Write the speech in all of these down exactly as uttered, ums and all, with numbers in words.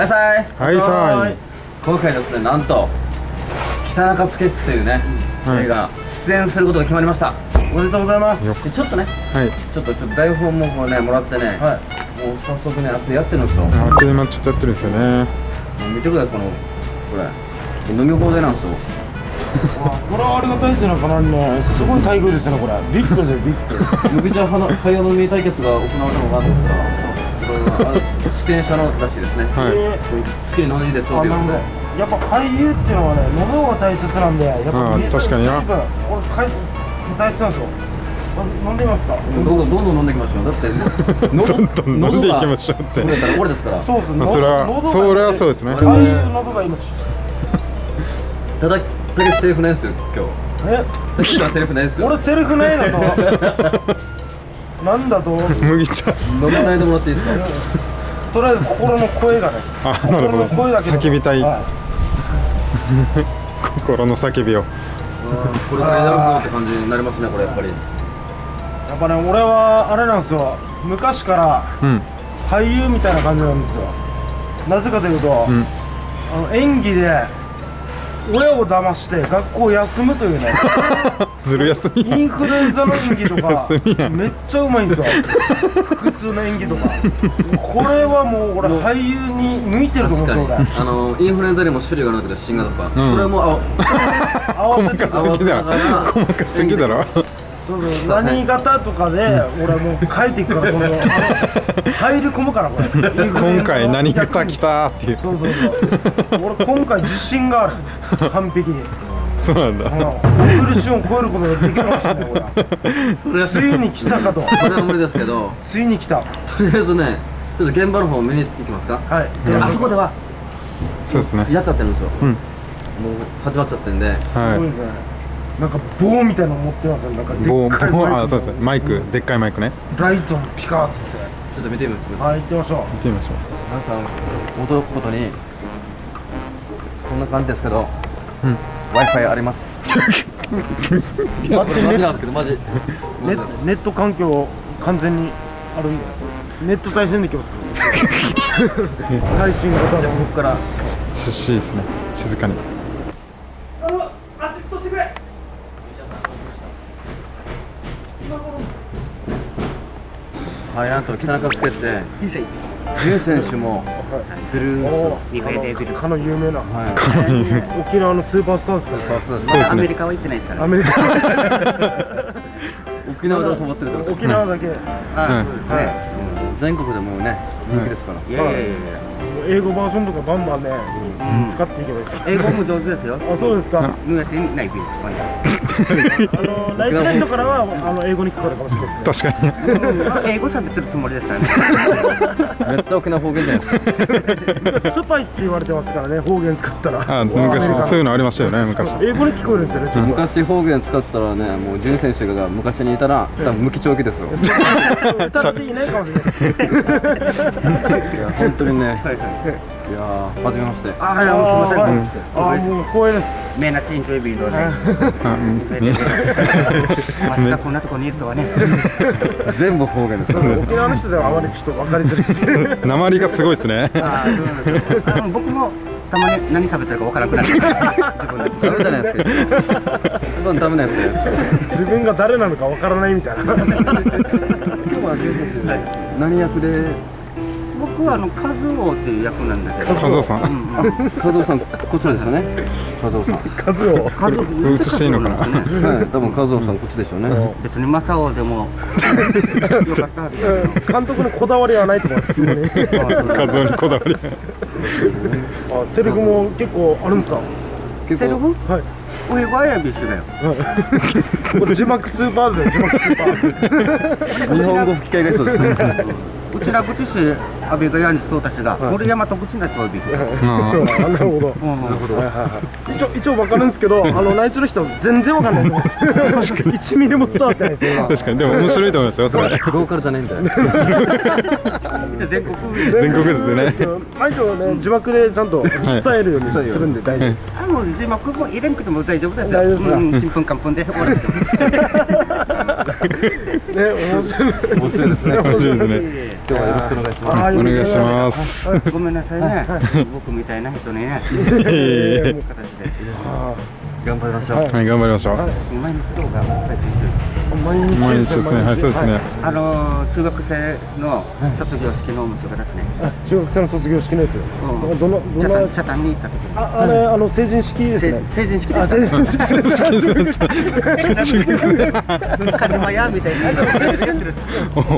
はいさいはいさい今回ですね、なんと北中スケッチというね、映画出演することが決まりました。おめでとうございます。ちょっとね、ちょっとちょっと台本もこうねもらってね、もう早速ね、あっとやってるんですよ。あっと今ちょっとやってるんですよね。見てください、このこれ飲み放題なんですよ。これはあれが大事なかなりのすごい待遇ですね。これビッグでビッグ予備茶早飲み対決が行われたのがあるんですが、出演者のらしいですね。好きに飲んでいいですよ。やっぱ俳優っていうのはね、飲むのが大切なんで、やっぱり確かにな。俺大切なんですよ。飲んでみますか。どんどんどんどん飲んでいきましょう。だって喉飲んでいきましょうって。俺ですから。そうですね。それはそれはそうですね。俳優の喉が命。ただたけしセリフないですよ今日。え？たけしはセリフないですよ。俺セリフないのと。なんだと麦茶飲まないでもらっていいですか。とりあえず心の声がね、心の声だけ叫びたい、心の叫びをこれからやるぞって感じになりますね。これやっぱりやっぱね、俺はあれなんですよ、昔から俳優みたいな感じなんですよ。なぜかというと、あの演技で親を騙して学校を休むというね、ずる休みや。インフルエンザの演技とかめっちゃうまいんですよ。腹痛の演技とかこれはもう俺俳優に向いてると思うんですよ。俺あのインフルエンザにも種類がなくて新型とか、それも細かすぎだろ、細かすぎだろ。何型とかで俺もう書いていくから入り込むから、これ今回何型来たっていう。そうそうそう、俺今回自信がある、完璧に。そうなんだ。苦しみを超えることができるかもしれない。これはついに来たかと。それは無理ですけど、ついに来た。とりあえずね、ちょっと現場の方を見に行きますか。はい。あそこではそうですね、やっちゃってるんですよ。もう始まっちゃってるんで、すごいですね。なんか棒みたいなの持ってますよ。なんかでっかいマイク。あ、そうです。マイク、でっかいマイクね。ライトのピカーっつって。ちょっと見てみます。はい、行ってみましょう。行ってみましょう。なんか驚くことにこんな感じですけど、うん、Wi-Fi あります。マジなんですけど、マジ。ネネット環境完全にあるんで、ネット対戦できますから。最新型のここから。ししいですね。静かに。はい、なんと北中スケッチで劉選手も出るんですよ。かの有名な沖縄のスーパースターですから。アメリカは行ってないですからね。沖縄で染まってるから。沖縄だけ。あ、そうですね。全国でもね人気ですから。いやいやいや、英語バージョンとかバンバンね使っていけばいいです。英語も上手ですよ。あ、そうですか。無理してない。あの来日の人からはあの英語にかかるかもしれないです。確かに。英語喋ってるつもりですからね。めっちゃ沖縄方言じゃないですか。スパイって言われてますからね、方言使ったら。あ、昔そういうのありましたよね、昔。英語に聞こえるんですよね。昔方言使ってたらね、もう劉選手が昔にいたら多分無期懲役ですよ。歌っていないかもしれない。本当にね。いや、はじめまして。ああ、いや、すみません。ああ、もう光栄です。めなちんちょいビードね。まさかこんなとこにいるとはね。全部方言です。沖縄の人ではあまりちょっと分かりづらい。訛りがすごいですね。ああ、僕もたまに何喋ってるか分からなくなる。自分で。ダメじゃないですか。一番ダメなやつです。自分が誰なのか分からないみたいな。今日は。何役で？僕はあのカズオっていう役なんだけど。カズオさん。カズオさん、こちらですよね。カズオさん。カズオ。カズオ。うつしていいのかな。はい、多分カズオさんこっちでしょうね。別にマサオでもよかった。監督のこだわりはないと思います。カズオにこだわり。あ、セリフも結構あるんですか。セリフ？はい。俺はやびしだよ。これ字幕スーパーですよ。字幕スーパー。日本語吹き替えがそうですね。うちら口市阿部がやにそうたしが、俺山と口なとび。なるほど。なるほど。一応一応わかるんですけど、あの内地の人全然わかんない。確かに一ミリも伝わってないですよ。確かにでも面白いと思いますよ。それ。ローカルじゃないんだよ。全国全国ですね。毎朝ね字幕でちゃんと伝えるようにするんで大丈夫です。あの字幕も入れんくても大丈夫ですよ。新聞官分で終わる。ね、面白いですね。面白いですね。今日はよろしくお願いします。お願いします。ごめんなさいね。僕みたいな人にね。形で頑張りましょう。はい、頑張りましょう。毎日動画配信してる。毎日ですね。はい、そうですね。あの中学生の卒業式の息子ですね。中学生の卒業式のやつ。どのどのチャタンに行った時。あ、あれあの成人式ですね。成人式です。成人式。カジマヤみたいな。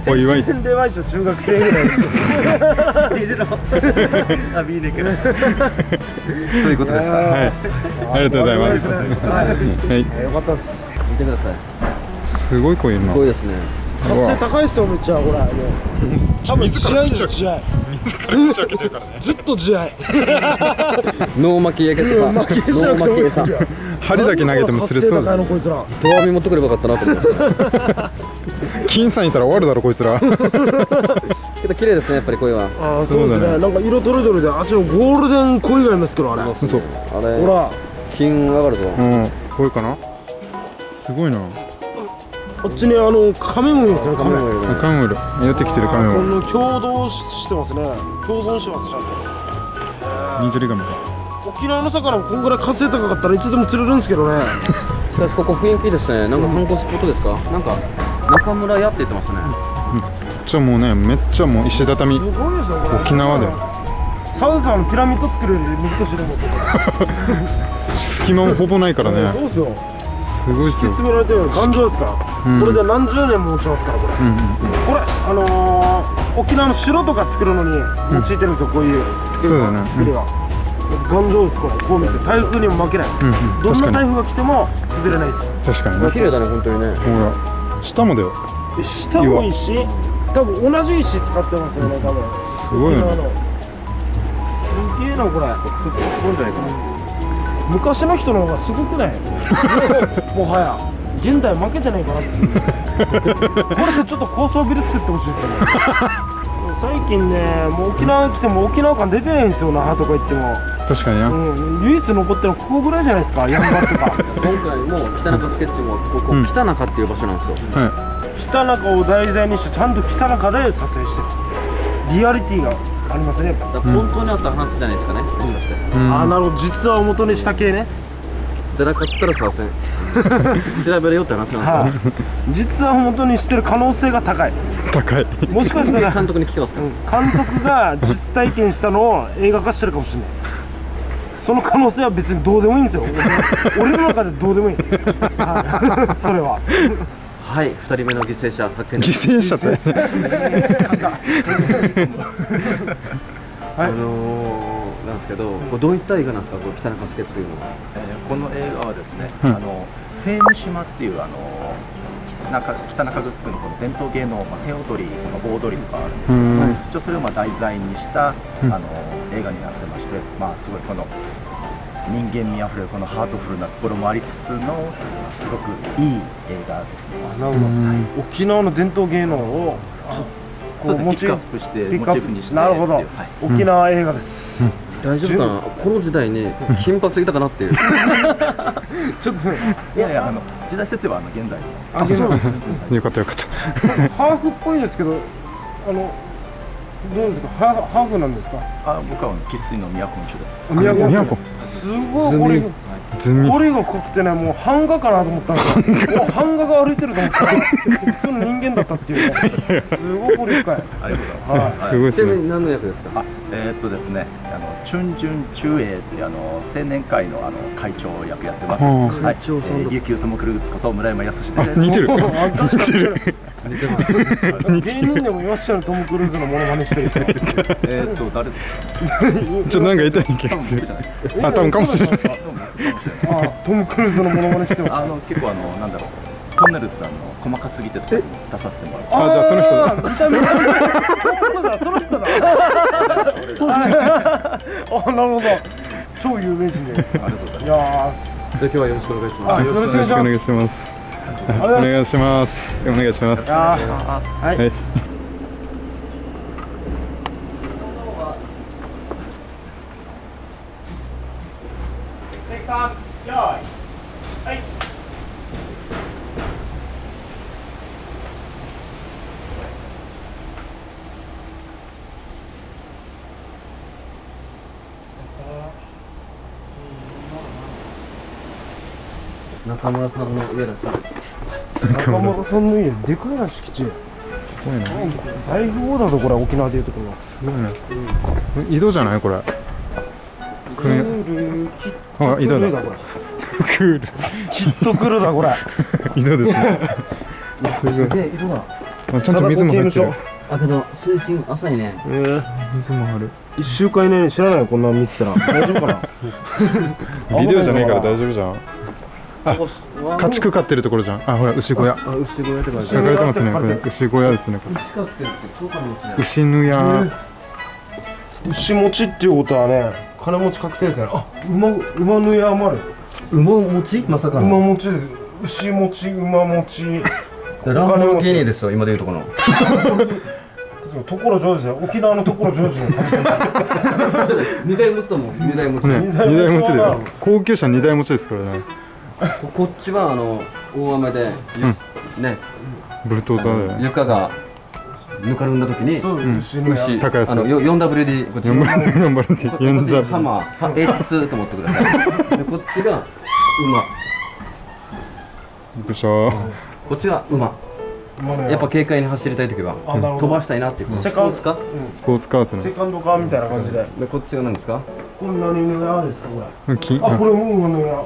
お祝い。では一応中学生ぐらい。あ、見えないけど。ということでした。はい。ありがとうございます。はい、よかったです。見てください。すごい濃いな。すごいですね。活性高いですよ、めっちゃ、ほら、もう。多分、自愛ですよ、自愛。自ら口開けてるからね。ずっと自愛。脳巻き焼けてさ、脳巻き餌。針だけ投げても釣れそうだ。投網持ってくればよかったなと思って。金さんいたら終わるだろ、こいつら。けど綺麗ですね、やっぱり鯉は。ああ、そうですね。なんか色とろとろで、あっちのゴールデン鯉がいますけど、あれ。そう。あれ。ほら。金上がるぞ。うん、これかな。すごいな。こっちにあのカメもいるんですよ。カメもいる。カメもいる。寄ってきてるカメも。共同してますね。共存してますちゃんと。ニトリガメ。沖縄の魚もこんぐらい活性高かったらいつでも釣れるんですけどね。しかしここ雰囲気ですね。なんか観光スポットですか。なんか中村屋って言ってますね。じゃもうね、めっちゃもう石畳。すごいですよこれ。沖縄で。サウザーのピラミッド作るんで難しいと思う。隙間もほぼないからね。そうですよ。すごいですよ。敷き詰められてる頑丈ですから。これで何十年も落ちますからこれ。これあの沖縄の城とか作るのに用いてるんですよこういう作りは。頑丈ですからこう見て台風にも負けない。どんな台風が来ても崩れないです。確かに。綺麗だね本当にね。ほら下までよ。下もいいし、多分同じ石使ってますよね多分。すごいね。すげえなこれ。これじゃないかな。昔の人の方がすごくないもはや現代負けてないかなってこれでちょっと高層ビル作ってほしいです最近ねもう沖縄来ても沖縄感出てないんですよ那覇とか行っても確かに、うん、唯一残ってるのここぐらいじゃないですかやんばるとか今回も北中スケッチもここ、うん、北中っていう場所なんですよ、はい、北中を題材にしてちゃんと北中で撮影してるリアリティがありますね。本当にあった話じゃないですかね。ああ、なるほど。実は元にした系ね。じゃなかったらさせん。調べれよって話なんですよ。実は元にしてる可能性が高い。高い。もしかしたら監督に聞きますか。監督が実体験したのを映画化してるかもしれない。その可能性は別にどうでもいいんですよ。俺の中でどうでもいい。それは。はい、二人目の犠牲者発見です。犠牲者って。あのー、なんですけど、これどういった映画なんですか、これ北中スケッチというのは。この映画はですね、あのフェーム島っていうあの中北中城のこの伝統芸能、まあ手踊りとか棒踊りとかあるんですけど、まあ、一応それをまあ題材にしたあの映画になってまして、まあすごいこの。人間味あふれるこのハートフルなところもありつつのすごくいい映画ですね。なるほど。沖縄の伝統芸能をピックアップしてモチーフにして。なるほど。沖縄映画です。大丈夫かな。この時代に金髪いたかなっていう。ちょっといやいやあの時代設定はあの現代の。あ、そう。よかったよかった。ハーフっぽいですけどあの。どうですかハーフなんですか。あ、僕は生粋の宮古の人です。宮古。すごいこれ。これが濃くてね、もう版画かなと思ったんですよ。もう版画が歩いてると思ったら、普通の人間だったっていう。すごいこれ深い。ありがとうございます。すごい。ちなみに何の役ですか。えっとですね、あの春純中英ってあの青年会のあの会長役やってます。会長さん。琉球ともくるつこと村山靖です。似てる。似てる。似てます。芸人でもいらっしゃるトム・クルーズのモノマネしてる人。えっと誰ですか。ちょっとなんか痛い気がする。あ、多分かもしれない。あ、トム・クルーズのモノマネしてます。あの結構あのなんだろうトンネルズさんの細かすぎてとか出させてもらう。あ、じゃあその人だ。その人だ。あ、なるほど。超有名人です。ありがとうございます。じゃあ今日はよろしくお願いします。よろしくお願いします。お願いします。お願いします。はい。さん、用意、はい。中村さんの家だった。中村さんの家、でかいな、敷地。すごいな。大富豪だぞ、これ、沖縄でいうところ。すごいね。井戸じゃない、これ。クール。井戸だ、これ。クール。きっと来るだ、これ。井戸ですね。すごい。で、井戸だ。ちゃんと水も入ってる。だけど、水深浅いね。水もある。一週間以内に知らないよ、こんなの見てたら。大丈夫かな。ビデオじゃねえから、大丈夫じゃん。あ、家畜飼ってるところじゃん。あ、ほら、牛小屋。牛小屋って書かれてますね。牛小屋ですね。牛飼ってるって超金持ちだよ。牛ぬや。牛持ちっていうことはね、金持ち確定ですね。あ、馬、馬ぬやもある。馬持ち、まさかの。馬持ちです。牛持ち、馬持ち。ランボルギーニですよ、今でいうとこの。ところジョージだよ、沖縄のところジョージの。二台持ちだもん、二台持ち。二台持ちだよ。高級車二台持ちですからね。こっちはあの大雨でね、ブルトーザーで床がぬかるんだ時に牛高安の よんダブリューディー こっち。よんダブリューディー ハマー エイチツー と思ってください。でこっちが馬。よっしゃ。こっちは馬。やっぱ軽快に走りたいときは飛ばしたいなっていう。スポーツカー？スポーツカーですね。セカンドカーみたいな感じで。でこっちは何ですか？これ何ぬやですかこれ？あ、これもうぬや。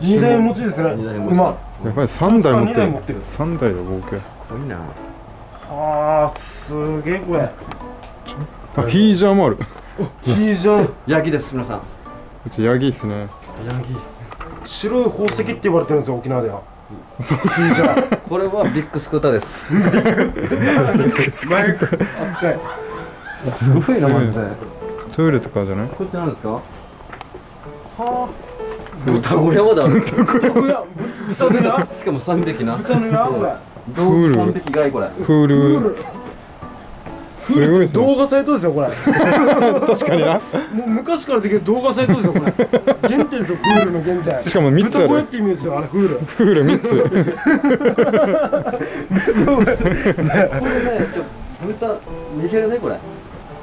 二台持ちですね。馬。やっぱり三台持ってる。三台だ合計。すごいな。ああ、すげえこれ。あ、ヒージャーもある。ヒージャー。ヤギです皆さん。うちヤギですね。ヤギ。白い宝石って言われてるんですよ沖縄では。そうじゃあこれはビッグスクーターです。ビッグスクーター。扱い。すごいなマジで。トイレとかじゃない？こっちなんですか？はあ。豚小屋まである。豚小屋。豚小屋。しかも三匹な。豚のやこれ。プール。三匹がいこれ。プール。すごいですね。動画サイトですよこれ。確かにな。もう昔からできる動画サイトですよこれ。原点ですよプールの原点。しかも三つある。こうやって見るんですよあれプール。プール三つ。これね、豚逃げれないこれ。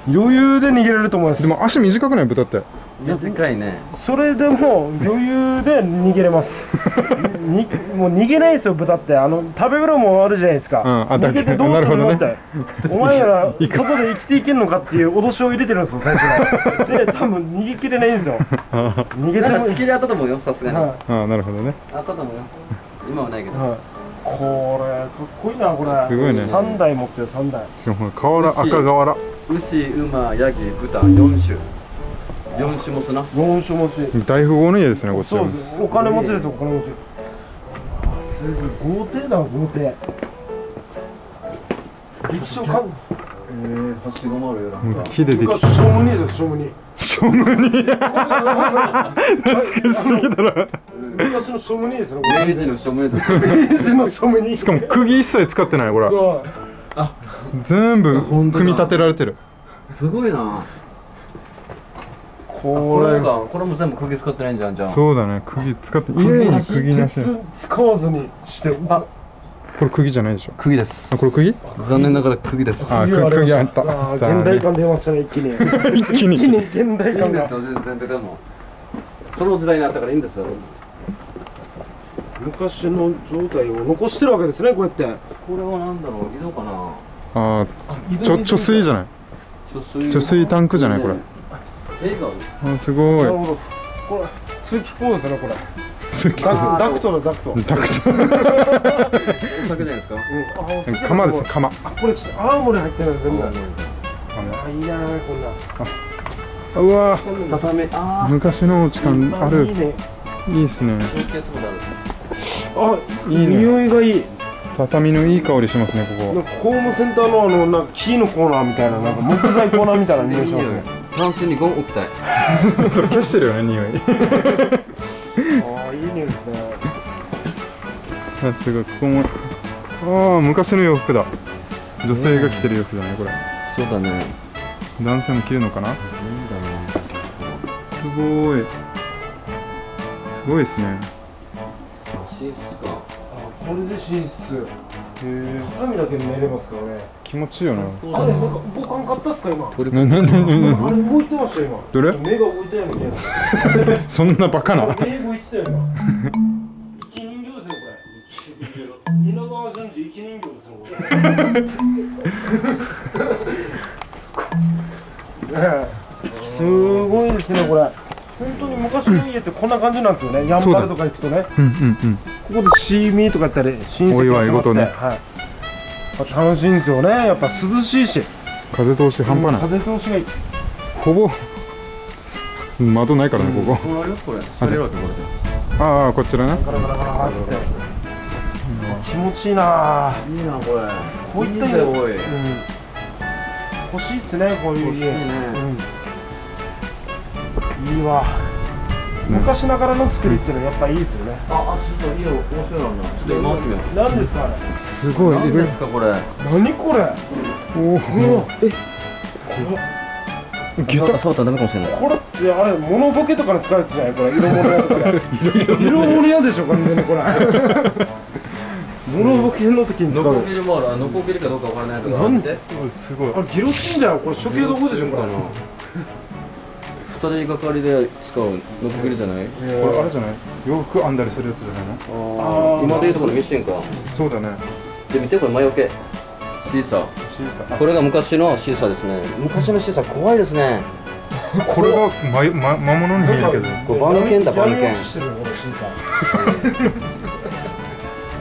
余裕で逃げれると思います。でも足短くない豚って。短いね。それでも余裕で逃げれます。にもう逃げないですよ豚ってあの食べ物もあるじゃないですか。逃げてどうするのって。お前ら外で生きていけんのかっていう脅しを入れてるんですよ最初に。で多分逃げ切れないんですよ。逃げても。仕切りあったと思うよさすがに。ああなるほどね。あったと思うよ。今はないけど。これかっこいいなこれ。すごいね。三台持ってる三台。瓦赤瓦。牛馬ヤギ豚四種。四種持ちな。四種持ち。大富豪の家ですねこっち。そうです。お金持ちですお金持ち。すごい豪邸だ豪邸。力士をかん。ええはしごもあるよな。木でできた。ショムニーですショムニー。ショムニー。懐かしすぎだろ。昔のショムニーですね。明治のショムニー。明治のショムニー。しかも釘一切使ってないこれ。そう。あ。全部組み立てられてる。すごいな。これがこれも全部釘使ってないんじゃんじゃん。そうだね釘使って家に釘なし。使わずにしてあこれ釘じゃないでしょ。釘です。あこれ釘？残念ながら釘です。あ釘あった。現代感出ましたね一気に。一気に一気に現代感が。全然出たもん。その時代になったからいいんですよ。昔の状態を残してるわけですねこうやって。これはなんだろう井戸かな。あちょ貯水じゃない。貯水タンクじゃないこれ。あ、すごい。これ、通気口ですね、これ。ダクトだ、ダクト。ダクト。お酒じゃないですか。うん、あ、釜です、釜。あ、これ、ちょっと、青森入ってるんですよ、もう。あ、いいな、こんな。あ、うわ。畳。昔の時間ある。いいですね。あ、匂いがいい。畳のいい香りしますね、ここ。ホームセンターの、あの、なんか、木のコーナーみたいな、なんか、木材コーナーみたいな匂いしますね。男性にゴン置きたい。それ消してるよね匂い。ああいい匂いですね。あすごいここもああ昔の洋服だ。女性が着てる洋服だねこれ。そうだね。男性も着るのかな。いいんだろう。すごい。すごいですね。寝室か。あこれで寝室。畳だけで寝れますからね。気持ちいいよね。あれなんかボカン買ったっすか今。なななな。あれ動いてました今。どれ？目が動いたような気がする。そんなバカな。目動いてたよ今。すごいですねこれ。本当に昔の家ってこんな感じなんですよね。やんばるとか行くとね、ここでシーミーとかやったり親戚お祝い事ね、はい、楽しいんですよね。やっぱ涼しいし風通し半端ない。風通しがいい。ほぼ窓ないからねここ。ああこちらね。気持ちいいな。いいなこれ。こういった家欲しいっすね、こういう家。いいわ。昔ながらの作りってのやっぱいいですよね。ああちょっと家面白いな。ちょっと今見てみよう。何ですかね。すごい。何ですかこれ。何これ。おお。え。ギュッと触ったらダメかもしれない。これってあれモノボケとかに使うやつじゃないこれ。色物屋とか。色物屋でしょ完全にこれ。モノボケの時に使う。ノコギリもある。あノコギリかどうかわからないけど。なんで？すごい。あギロチンだよこれ。処刑道具でしょこれ。二人がかりで使うノコギリじゃない？これあれじゃない？洋服編んだりするやつじゃないの？ああ今でいうところミシンか。そうだね。で見てこれ魔除け。シーサー。シーサー。これが昔のシーサーですね。昔のシーサー怖いですね。これはまま魔物に見えるけど。これバーヌケンだバーヌケン。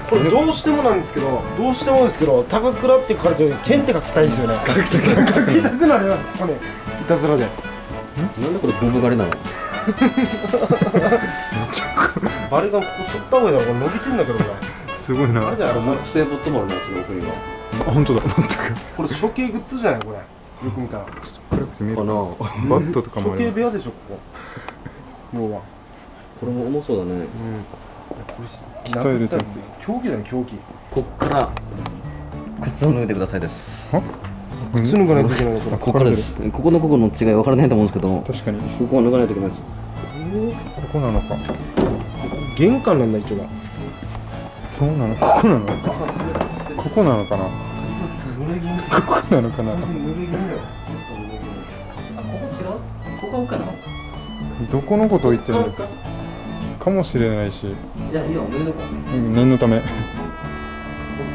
これどうしてもなんですけど、どうしてもですけど、高倉って書かれてる剣って書きたいですよね。書きたくなるよ、これ。いたずらで。なんでこれボブ狩りなの？バリがここ釣った方がいいだろ、これ伸びてるんだけどこれ。すごいな。あれじゃあ木製ボットもあるな、その奥には。あ、本当だ、全く。これ処刑グッズじゃないこれ。よく見たら。ちょっと暗くて見えるかな。バットとかもある。処刑部屋でしょここ。要は。これも重そうだね。鍛えると競技だね競技。こっから靴を脱いでくださいです。靴脱がないといけないのかな。ここからです。ここのここの違い分からないと思うんですけど。確かに。ここは脱がないといけないです。ここなのか。玄関なんだ一応が。そうなの。ここなの。ここなのかな。ここなのかな。ここ違う？ここかな。どこのことを言ってるのか。かもしれないし。いや、いや、念のため。うん、念のため。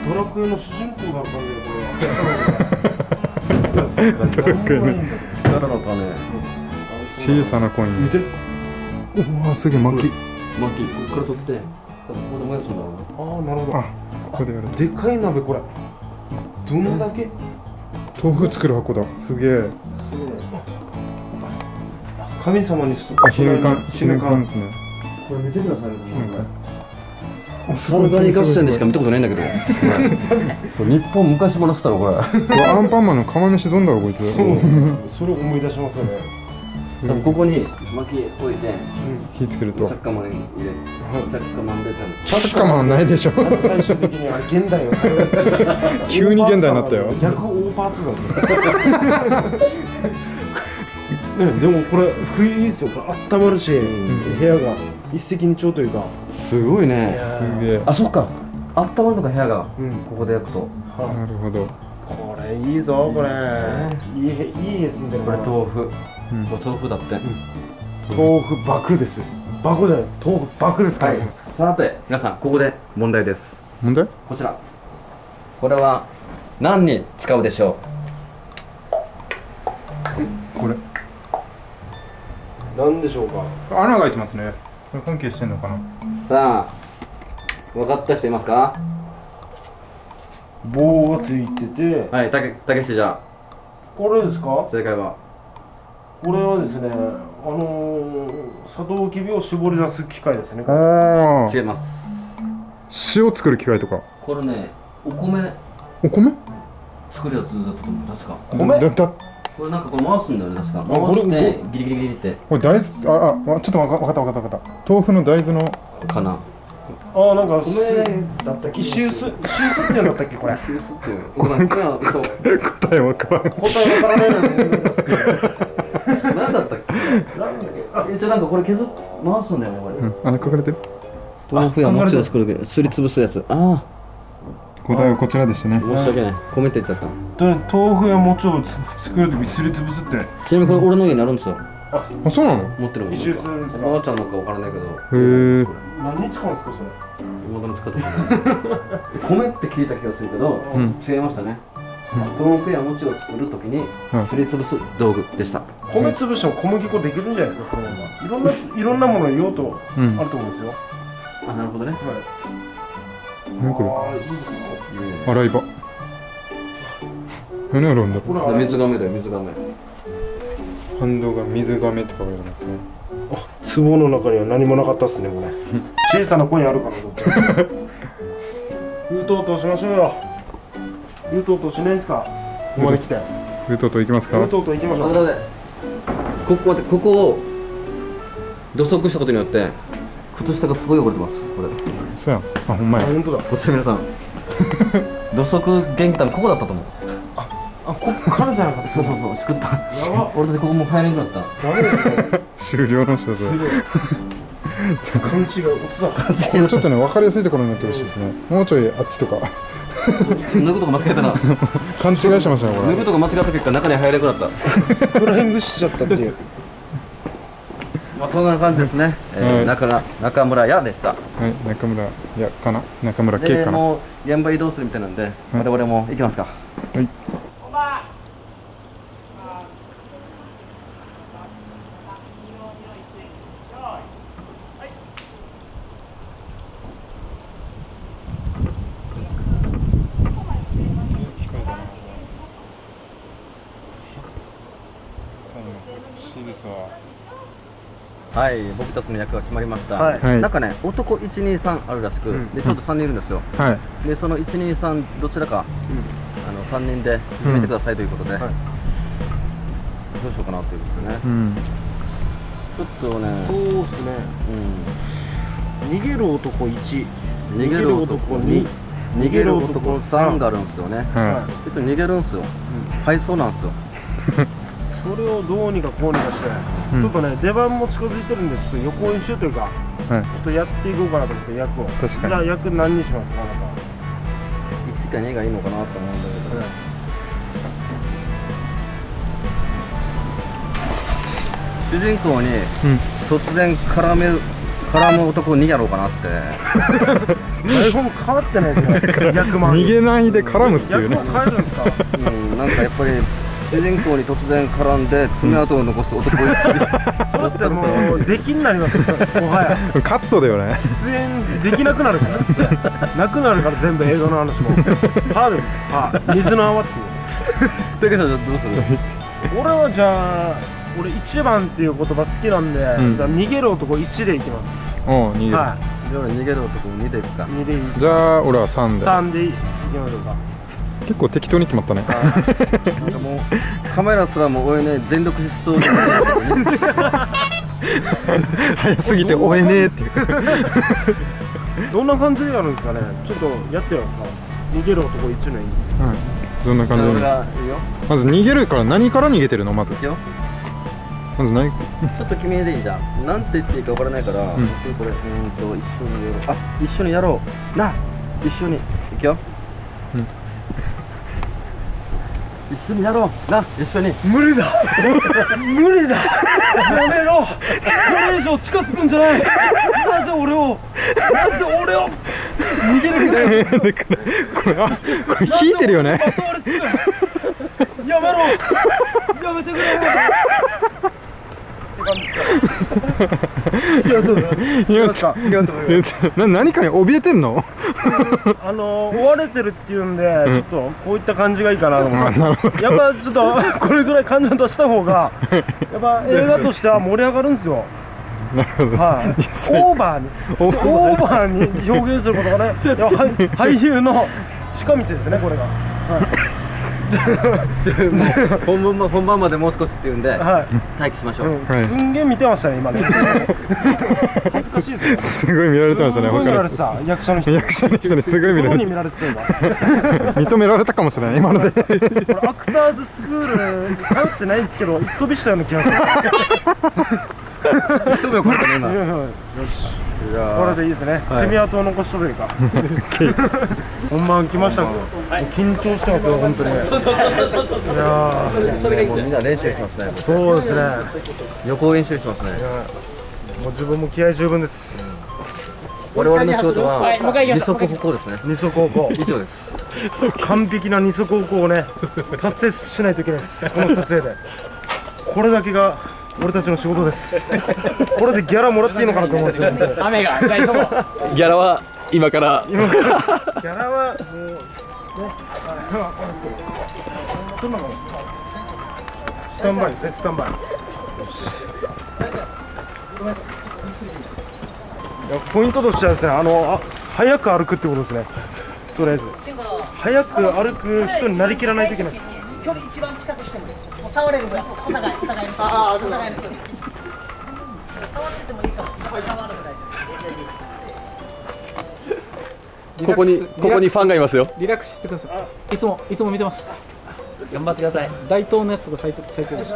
ドラクエの主人公だったんだよ、これ。ドラクエの力のため。小さなコイン。見て。うわ、すげえ、巻き。巻き、ここから取って。ここで燃やすんだろう。ああ、なるほど。あ、ここでやる。でかい鍋、これ。どんだけ。豆腐作る箱だ。すげえ。神様にすと。あ、ひぬかん、ひぬかんですね。これ見てくださいね。散々に合戦でしか見たことないんだけど。日本昔話したのこれ。アンパンマンの釜飯どんだろこいつ。それを思い出しますよね。ここに薪置いて火つけると。チャッカマン入れる。チャッカマンでチャッカマンないでしょ。最終的には現代を。急に現代になったよ。逆オーパーツだぞ。でもこれ冬いいですよ。これ温まるし部屋が。一石二鳥というかすごいね。すげえ。あ、そっか。あったまるのか部屋がここで焼くと。なるほど。これいいぞこれ。いいいいですね。これ豆腐。お豆腐だって。豆腐バクです。バクじゃないです。豆腐バクですから。さて皆さんここで問題です。問題？こちら。これは何に使うでしょう。これ。何でしょうか。穴が開いてますね。関係してんのかな。さあ、分かった人いますか。棒がついてて。はい、たけ、たけしじゃあ。これですか。正解は。これはですね、あのー、サトウキビを絞り出す機械ですね。ああ。違います。塩作る機械とか。これね、お米。お米。作るやつだったと思う、確か。米。だった。これなんかこれ回すんだよね、確か。回してギリギリギリって。これ大豆、ああ、ちょっとわかったわかったわかった。豆腐の大豆のかな。ああ、なんか米だったっけ。シュース、シュースってのだったっけこれ。シュースっていう。これ答えわからない。答えわからないのに。何だったっけ。なんだっけ。あ、一応なんかこれ削っ回すんだよねこれ。あ、書かれてる。豆腐やもちを作るすりつぶすやつ。ああ。答えはこちらでしたね。申し訳ない。米って言っちゃった。豆腐や餅を作るときすりつぶすって。ちなみにこれ俺の家になるんですよ。ああ、そうなの？持ってるもん。一周するんですか？おばあちゃんのかわからないけど。へえ。何に使うんですかそれ？おばあちゃんの使ってた。米って聞いた気がするけど、違いましたね。ドンペア餅を作るときにすりつぶす道具でした。米潰しも小麦粉できるんじゃないですかそのまま。いろんないろんなもの用途あると思うんですよ。あ、なるほどね。はい。これ。いいですね。洗い場。何あるんだろう。水亀だよ水亀。反動が水亀って書いてありますね。あ、壺の中には何もなかったですねこれ。小さなコインあるかなと思って。封筒としましょうよ。封筒としないですか。ここまで来て。封筒と行きますか。封筒と行きましょう。あ、だめだ。ここまでここを土足したことによって靴下がすごい汚れてますこれ。そうやん。あ、ほんまや。本当だ。こちら皆さん。土足玄関ここだったと思う。あ、こっからじゃなかった。そうそうそう、作った。俺たちここもう入れなくなった。ダメですよ。終了の所在。じゃ、勘違い、落ちた。これちょっとね、分かりやすいところになってほしいですね。もうちょいあっちとか。脱ぐとか間違えたな。勘違いしましたね。脱ぐとか間違った結果、中に入れなくなった。フライングしちゃったっていう。まあ、そんな感じですね。中村、中村屋でした。はい、中村屋かな。中村系かな。もう、現場移動するみたいなんで、我々も行きますか。はい。はい、僕たちの役が決まりました。はい、なんかね、男一二三あるらしく、うん、で、ちょっと三人いるんですよ。はい、で、その一二三どちらか、うん、あの三人で決めてくださいということで。うん、はい、どうしようかなということでね。うん、ちょっとね。そうですね。うん、逃げる男一、逃げる男二、逃げる男三があるんですよね。はい、ちょっと逃げるんですよ。うん、はい、そうなんですよ。それをどうにかこうにかして、うん、ちょっとね出番も近づいてるんですけど、横一周というか、はい、ちょっとやっていこうかなと思って役を。確かに。じゃあ役何にしますか。なんかいちかにがいいのかなと思うんだけど、はい、主人公に突然絡める絡む男にやろうかなって。台本変わってないですよ。役も逃げないで絡むっていうね。役を変えるんですか。うん、なんかやっぱり主人公に突然絡んで爪痕を残す男に。それってもう出禁になりますよ。もはやカットだよね。出演できなくなるからなくなるから全部映画の話もパーでパー水の泡っていうだけど。どうする。俺はじゃあ俺いちばんっていう言葉好きなんで、うん、じゃあ逃げる男いちでいきます。おう、逃げる、はい、じゃあ逃げる男にでいくか。にでいいですか。じゃあ俺はさんでさんでいきましょうか。結構適当に決まったね。もうカメラすらも追えねえ、全力疾走じゃない。早すぎて追えねえっていう。どんな感じでやるんですかね。ちょっとやってよさ。逃げる男一の意味。うん。どんな感じで。まず逃げるから何から逃げてるのまず。まず何。ちょっと決めでいいじゃん。なんて言っていいかわからないから。これうんと一緒にやろう。あ、一緒にやろう。な、一緒に。いくよ。うん。一緒にやろうな、一緒に。無理だ無理だ、やめろ、これ以上近づくんじゃない。なぜ俺をなぜ俺を逃げなきゃいけない。これはこれ引いてるよね。やめろやめてくれって感じですか。違うと思いますな。何かに怯えてんの。あの追われてるっていうんで、ちょっとこういった感じがいいかなと思って。やっぱちょっとこれぐらい感情出した方がやっぱ映画としては盛り上がるんですよ。なるほど。オーバーにオーバーに表現することがね、俳優の近道ですねこれが。本番までもう少しっていうんで待機しましょう。すんげえ見てましたね今ね。恥ずかしいです。すごい見られてましたね。他の役者の人役者の人にすごい見られて認められたかもしれない今ので。アクターズスクール通ってないけど飛びしたような気がする。一目を超えたね今。よし、これでいいですね。爪痕を残しとるか。本番来ました。緊張してますよ本当に。いや、それがみんな練習してますね。そうですね。予行演習してますね。もう自分も気合十分です。我々の仕事は二足歩行ですね。二足歩行以上です。完璧な二足歩行をね達成しないといけないです。この撮影でこれだけが俺たちの仕事です。これでギャラもらっていいのかなと思って。雨が大丈夫。ギャラは今から。今から。ギャラはもうね。どんなもん。スタンバイですね。スタンバイ。ポイントとしてはですね、あのあ早く歩くってことですね。とりあえず早く歩く人になりきらないといけない。距離一番近くしてももう触れるぐらい。お互いお互いの距離。お互いの距離。触っててもいいかも。触るぐらい。ここにここにファンがいますよ。リラックスしてください。いつもいつも見てます。頑張ってください。大東のやつとか最高最高です。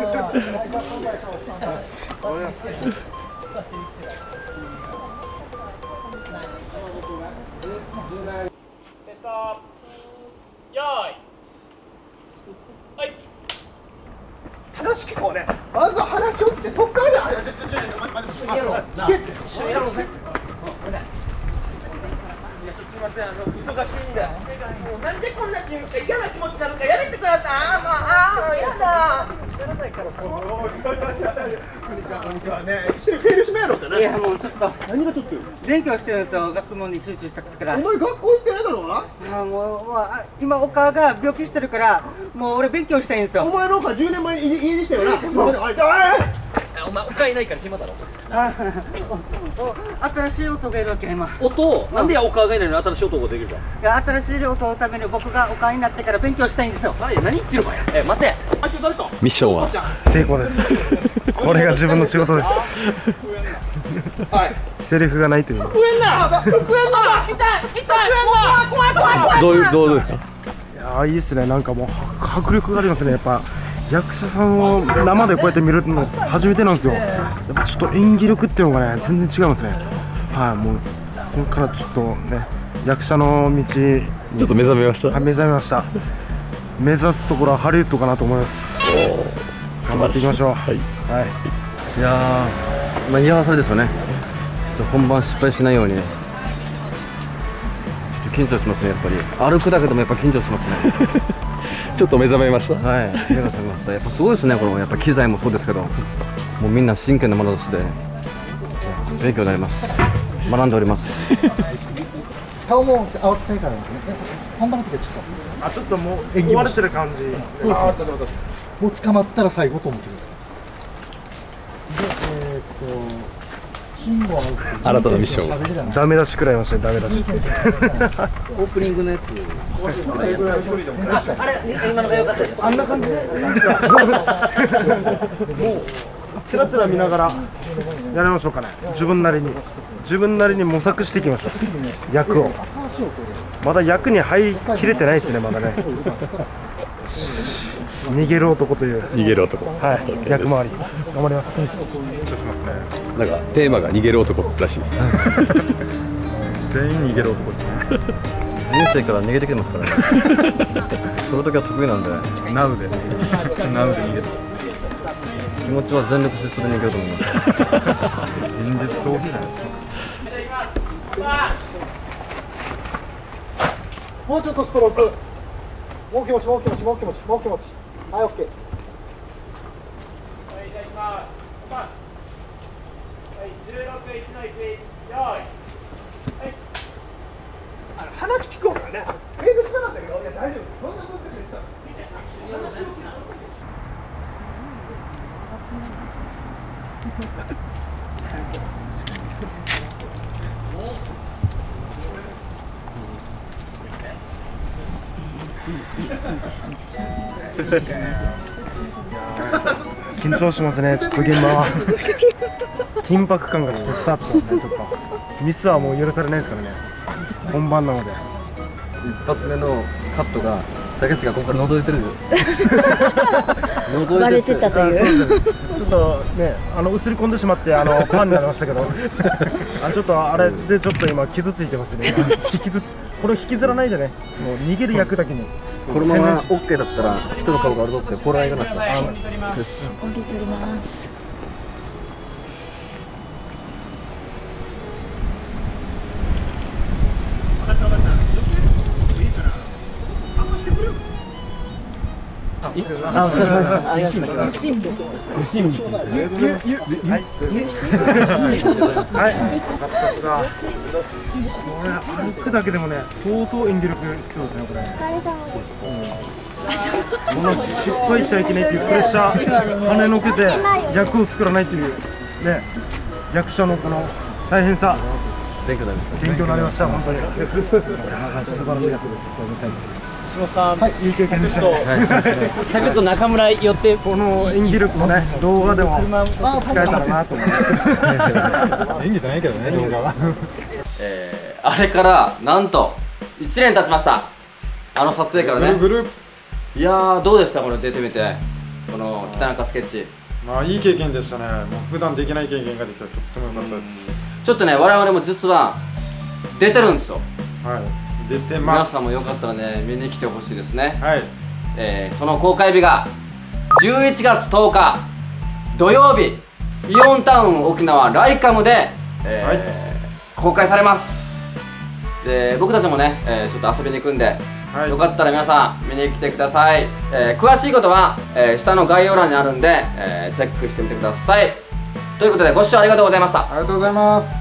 話聞こうね。まずは話を聞いて、そっからじゃあ、ちょちょちょ、聞けって、一緒にやろうぜ。いや、ちょっとすみません、あの忙しいんだよ。もうなんでこんな気分で嫌な気持ちになるかやめてください。ああ、やだ。やらないから、そう。こんにちはね。一緒にフェールしまやろってね。いや、もうちょっと。何がちょっと。勉強してるんですよ。学問に集中したくてから。お前学校行ってないだろうな。ああ、もう、まあ、今お母が病気してるから、もう俺勉強したいんですよ。お前のお母じゅうねんまえ、家にしたよな。お前お母いないから暇だろ。ああ、新しい男がいるわけ今。音、なんでお母がいないのに新しい男ができるか。いや、新しい男のために僕がお母になってから勉強したいんですよ。何言ってるかや。え、待て。ミッションは成功です。これが自分の仕事です。セリフがないという。食えんな。食えんな。痛い痛い。怖い怖い怖い。どういうどうですか。いや、いいですね。なんかもう迫力がありますね。やっぱ。役者さんを生でこうやって見るの初めてなんですよ。やっぱちょっと演技力っていうのがね、全然違いますね。はい、もうここからちょっとね、役者の道にちょっと目覚めました。目覚めました。目指すところはハリウッドかなと思います。頑張っていきましょう。はい。はい。いやー、まあリハーサルですよね。本番失敗しないようにね。緊張しますね、やっぱり。歩くだけでもやっぱ緊張しますね。ちょっと目覚めました。はい、目が覚めました。やっぱすごいですね、このやっぱ機材もそうですけど、もうみんな真剣な眼差しで勉強になります。学んでおります。顔も青くないからね。本番の時はちょっとあちょっともう壊れてる感じ。そうですね。もう捕まったら最後と思ってる。で、えー、っと信号新たなミッション。ダメ出しくらいましたね。ダメ出し。オープニングのやつ。あれ、今のが良かったです。あんな感じで。もう、ちらちら見ながら。やりましょうかね。自分なりに。自分なりに模索していきましょう。役を。まだ役に入りきれてないですね、まだね。逃げる男という。逃げる男。はい。役回り。頑張ります。緊張しますね。なんか、テーマが逃げる男らしいですね。全員逃げる男ですね。人生から逃げてきてますからね。その時は得意なんで、ナウで、ナウで逃げてます。気持ちは全力疾走で逃げようと思います。現実逃避なんですね。もうちょっとストローク。もう気持ち、もう気持ち、もう気持ち、もう気持ち。はい、オッケー。はい、じゃあ、いきます。はい、十六、一の一、用意。話聞こうからね。英語しかなんだけど、いや大丈夫。どんな文化人だ。話を聞くな。緊張しますね。ちょっと現場は緊迫感がちょっと伝わってますね。ちょっとミスはもう許されないですからね。本番なので一発目のカットがたけしがここから覗いてるバレてたという。ちょっとね、あの映り込んでしまってあのファンになりましたけどあちょっとあれでちょっと今傷ついてますね。引きずこれを引きずらないでね、もう逃げる役だけにこのまま オーケー だったら人の顔があるぞってポロライがなって。あ、折り取ります。歩くだけでもね、相当演技力必要ですね、これ。失敗しちゃいけないというプレッシャー跳ねのけて役を作らないというね、役者のこの大変さ。勉強になりました、本当に。素晴らしい役です。石本さん、いい経験でしたね。サクッと中村寄って、この演技力もね、動画でも使えたらなと思います。演技じゃないけどね、動画は。あれからなんといちねん経ちました。あの撮影からね。いやー、どうでした、これ出てみて、この北中スケッチ。まあいい経験でしたね。もう普段できない経験ができた、とっても良かったです。ちょっとね、我々も実は出てるんですよ。はい、出てます。皆さんもよかったらね、見に来てほしいですね。はい、えー。その公開日がじゅういちがつとおか土曜日、イオンタウン沖縄ライカムで、えーはい、公開されます。で、僕たちもね、えー、ちょっと遊びに行くんで。はい、よかったら皆さん見に来てください、えー、詳しいことは、えー、下の概要欄にあるんで、えー、チェックしてみてください。ということでご視聴ありがとうございました。ありがとうございます。